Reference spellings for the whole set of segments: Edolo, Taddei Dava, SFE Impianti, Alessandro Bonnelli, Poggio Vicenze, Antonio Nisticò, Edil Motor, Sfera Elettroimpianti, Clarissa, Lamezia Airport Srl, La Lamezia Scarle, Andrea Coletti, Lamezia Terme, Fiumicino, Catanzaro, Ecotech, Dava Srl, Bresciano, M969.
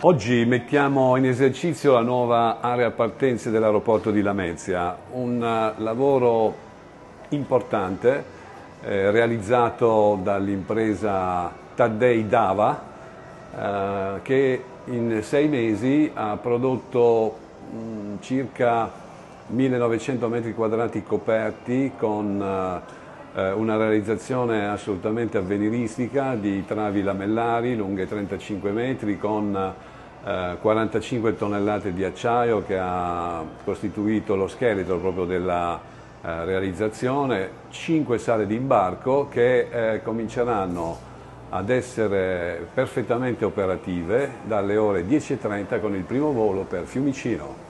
Oggi mettiamo in esercizio la nuova area partenze dell'aeroporto di Lamezia, un lavoro importante realizzato dall'impresa Taddei Dava che in 6 mesi ha prodotto circa 1900 metri quadrati coperti con una realizzazione assolutamente avveniristica di travi lamellari lunghe 35 metri con 45 tonnellate di acciaio che ha costituito lo scheletro proprio della realizzazione, 5 sale di imbarco che cominceranno ad essere perfettamente operative dalle ore 10:30 con il primo volo per Fiumicino.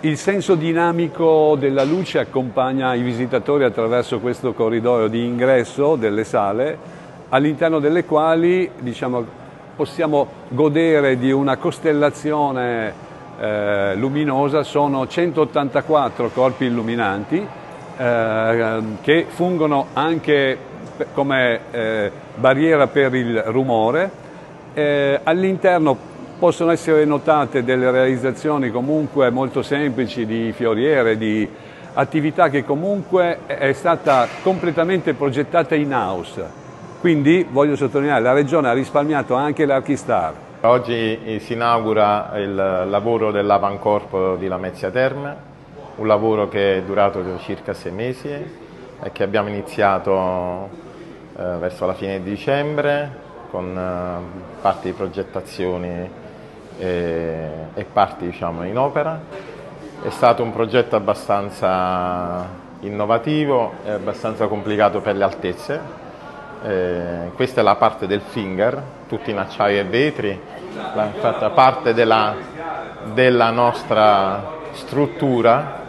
Il senso dinamico della luce accompagna i visitatori attraverso questo corridoio di ingresso delle sale, all'interno delle quali possiamo godere di una costellazione luminosa. Sono 184 corpi illuminanti che fungono anche come barriera per il rumore. All'interno possono essere notate delle realizzazioni comunque molto semplici di fioriere, di attività che comunque è stata completamente progettata in house. Quindi voglio sottolineare, la Regione ha risparmiato anche l'Archistar. Oggi si inaugura il lavoro dell'Avancorpo di Lamezia Terme, un lavoro che è durato circa 6 mesi e che abbiamo iniziato verso la fine di dicembre con parti di progettazioni e parti in opera. È stato un progetto abbastanza innovativo e abbastanza complicato per le altezze. Questa è la parte del finger, tutti in acciaio e vetri, fatta parte della nostra struttura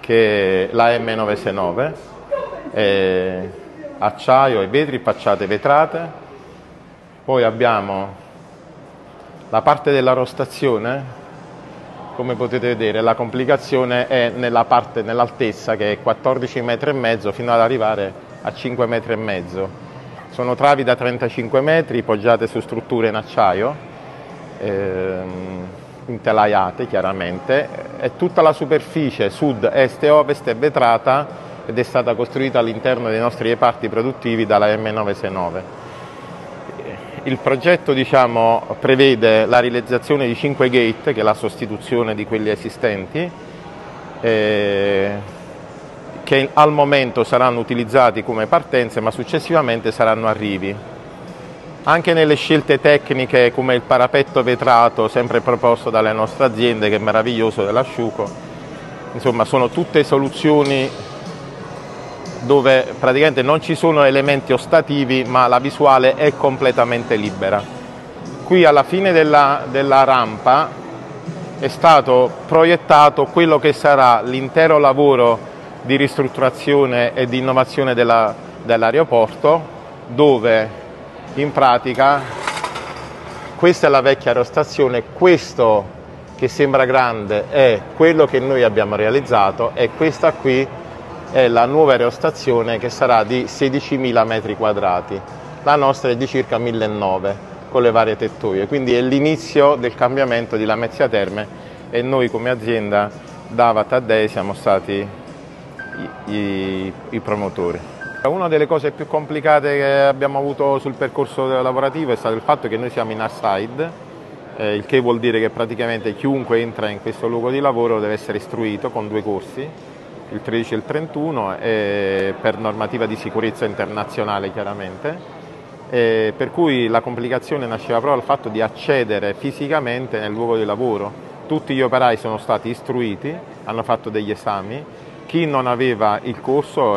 che è la M969, acciaio e vetri, facciate vetrate. Poi abbiamo la parte dell'aerostazione, come potete vedere la complicazione è nell'altezza che è 14 metri e mezzo fino ad arrivare a 5 metri e mezzo. Sono travi da 35 metri poggiate su strutture in acciaio, intelaiate chiaramente, e tutta la superficie sud, est e ovest è vetrata ed è stata costruita all'interno dei nostri reparti produttivi dalla M969. Il progetto prevede la realizzazione di 5 gate, che è la sostituzione di quelli esistenti, che al momento saranno utilizzati come partenze ma successivamente saranno arrivi. Anche nelle scelte tecniche come il parapetto vetrato sempre proposto dalle nostre aziende, che è meraviglioso, dell'asciuco, insomma sono tutte soluzioni dove praticamente non ci sono elementi ostativi ma la visuale è completamente libera. Qui alla fine della rampa è stato proiettato quello che sarà l'intero lavoro di ristrutturazione e di innovazione dell'aeroporto, dove in pratica questa è la vecchia aerostazione, questo che sembra grande è quello che noi abbiamo realizzato e questa qui è la nuova aerostazione che sarà di 16.000 metri quadrati, la nostra è di circa 1.900 con le varie tettoie, quindi è l'inizio del cambiamento di Lamezia Terme e noi come azienda Dava Taddei siamo stati i promotori. Una delle cose più complicate che abbiamo avuto sul percorso lavorativo è stato il fatto che noi siamo in outside, il che vuol dire che praticamente chiunque entra in questo luogo di lavoro deve essere istruito con 2 corsi, il 13 e il 31, per normativa di sicurezza internazionale chiaramente, per cui la complicazione nasceva proprio dal fatto di accedere fisicamente nel luogo di lavoro. Tutti gli operai sono stati istruiti, hanno fatto degli esami, chi non aveva il corso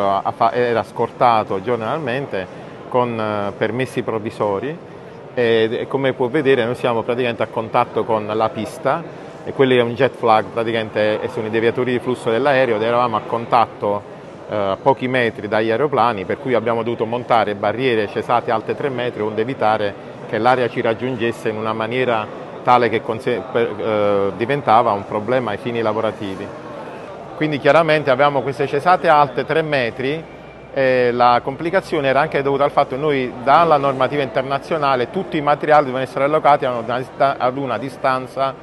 era scortato giornalmente con permessi provvisori e come può vedere noi siamo praticamente a contatto con la pista. E quello è un jet flag, praticamente sono i deviatori di flusso dell'aereo ed eravamo a contatto a pochi metri dagli aeroplani, per cui abbiamo dovuto montare barriere cesate alte 3 metri onde evitare che l'aria ci raggiungesse in una maniera tale che diventava un problema ai fini lavorativi. Quindi chiaramente avevamo queste cesate alte 3 metri La complicazione era anche dovuta al fatto che noi, dalla normativa internazionale, tutti i materiali devono essere allocati ad una distanza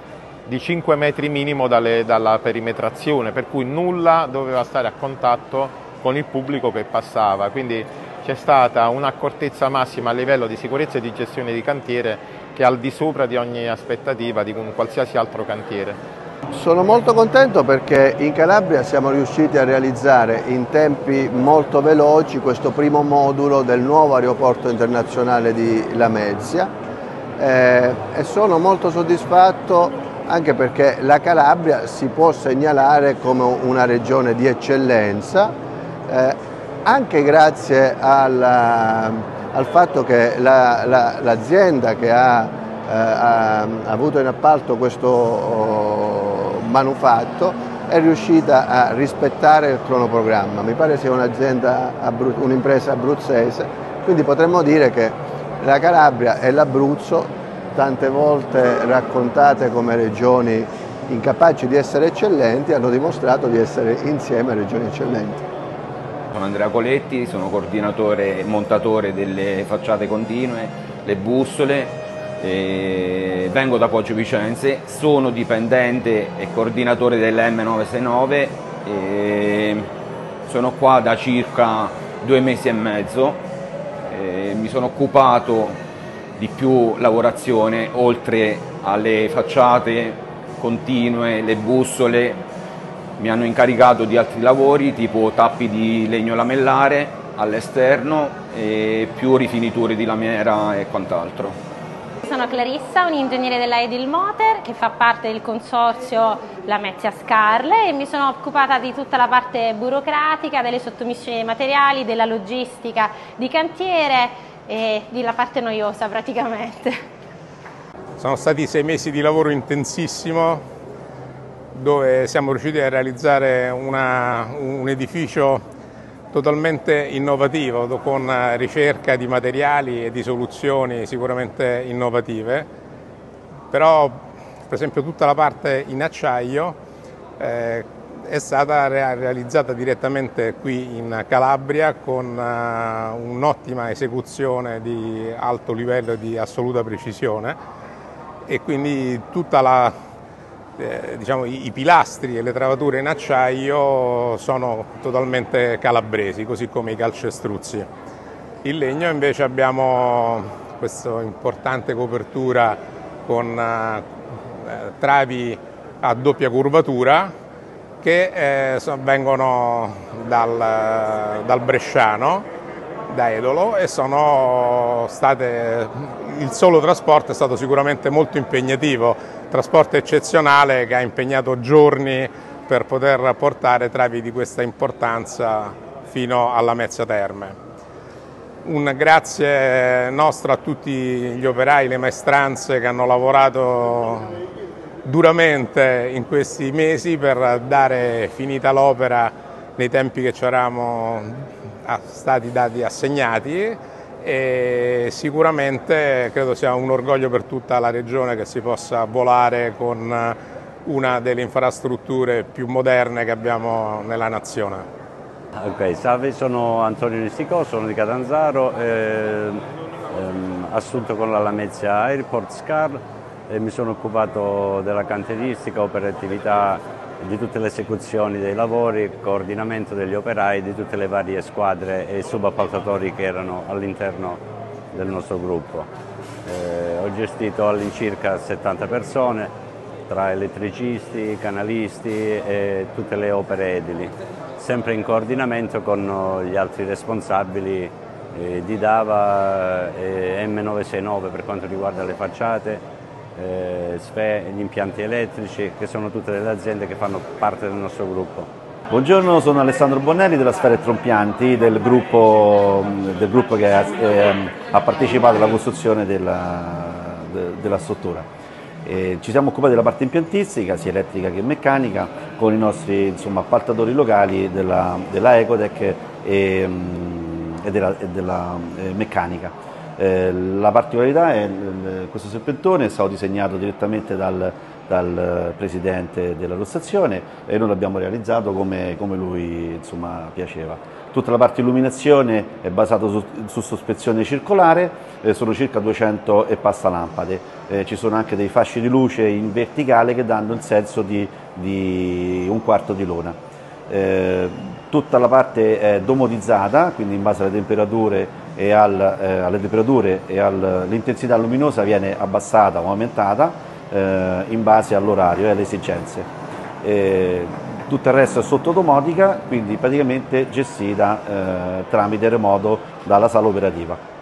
di 5 metri minimo dalla perimetrazione, per cui nulla doveva stare a contatto con il pubblico che passava, quindi c'è stata un'accortezza massima a livello di sicurezza e di gestione di cantiere che è al di sopra di ogni aspettativa di un qualsiasi altro cantiere. Sono molto contento perché in Calabria siamo riusciti a realizzare in tempi molto veloci questo primo modulo del nuovo aeroporto internazionale di Lamezia e sono molto soddisfatto anche perché la Calabria si può segnalare come una regione di eccellenza anche grazie al fatto che l'azienda che ha avuto in appalto questo manufatto è riuscita a rispettare il cronoprogramma. Mi pare sia un'azienda, un'impresa abruzzese, quindi potremmo dire che la Calabria e l'Abruzzo, tante volte raccontate come regioni incapaci di essere eccellenti, hanno dimostrato di essere insieme regioni eccellenti. Sono Andrea Coletti, sono coordinatore e montatore delle facciate continue, le bussole. Vengo da Poggio Vicenze, sono dipendente e coordinatore dell'M969 e sono qua da circa 2 mesi e mezzo. Mi sono occupato di più lavorazione oltre alle facciate continue, le bussole. Mi hanno incaricato di altri lavori tipo tappi di legno lamellare all'esterno e più rifiniture di lamiera e quant'altro. Sono Clarissa, un ingegnere della Edil Motor che fa parte del consorzio La Lamezia Scarle e mi sono occupata di tutta la parte burocratica, delle sottomissioni dei materiali, della logistica di cantiere e della parte noiosa praticamente. Sono stati 6 mesi di lavoro intensissimo dove siamo riusciti a realizzare un edificio totalmente innovativo, con ricerca di materiali e di soluzioni sicuramente innovative, però per esempio tutta la parte in acciaio è stata realizzata direttamente qui in Calabria con un'ottima esecuzione di alto livello e di assoluta precisione, e quindi tutta la diciamo, i pilastri e le travature in acciaio sono totalmente calabresi, così come i calcestruzzi. In legno invece abbiamo questa importante copertura con travi a doppia curvatura che vengono dal Bresciano, da Edolo, e il solo trasporto è stato sicuramente molto impegnativo. Trasporto eccezionale che ha impegnato giorni per poter portare travi di questa importanza fino alla Lamezia Terme. Un grazie nostro a tutti gli operai, le maestranze che hanno lavorato duramente in questi mesi per dare finita l'opera nei tempi che ci eravamo stati assegnati. E sicuramente credo sia un orgoglio per tutta la regione che si possa volare con una delle infrastrutture più moderne che abbiamo nella nazione. Ok, salve, sono Antonio Nisticò, sono di Catanzaro, assunto con la Lamezia Airport Srl e mi sono occupato della cantieristica, operatività di tutte le esecuzioni dei lavori, coordinamento degli operai di tutte le varie squadre e subappaltatori che erano all'interno del nostro gruppo. Ho gestito all'incirca 70 persone tra elettricisti, canalisti e tutte le opere edili, sempre in coordinamento con gli altri responsabili di Dava e M969 per quanto riguarda le facciate, SFE, gli impianti elettrici, che sono tutte le aziende che fanno parte del nostro gruppo. Buongiorno, sono Alessandro Bonnelli della Sfera Elettroimpianti, del gruppo che ha partecipato alla costruzione della struttura. Ci siamo occupati della parte impiantistica, sia elettrica che meccanica, con i nostri appaltatori locali della Ecotech e della meccanica. La particolarità è che questo serpentone è stato disegnato direttamente dal dal presidente della postazione e noi l'abbiamo realizzato come lui insomma, piaceva. Tutta la parte illuminazione è basata su sospensione circolare, sono circa 200 e passa lampade, ci sono anche dei fasci di luce in verticale che danno il senso di un quarto di luna. Tutta la parte è domotizzata, quindi in base alle temperature e all'intensità luminosa viene abbassata o aumentata in base all'orario e alle esigenze. Tutto il resto è sotto domotica, quindi praticamente gestita tramite remoto dalla sala operativa.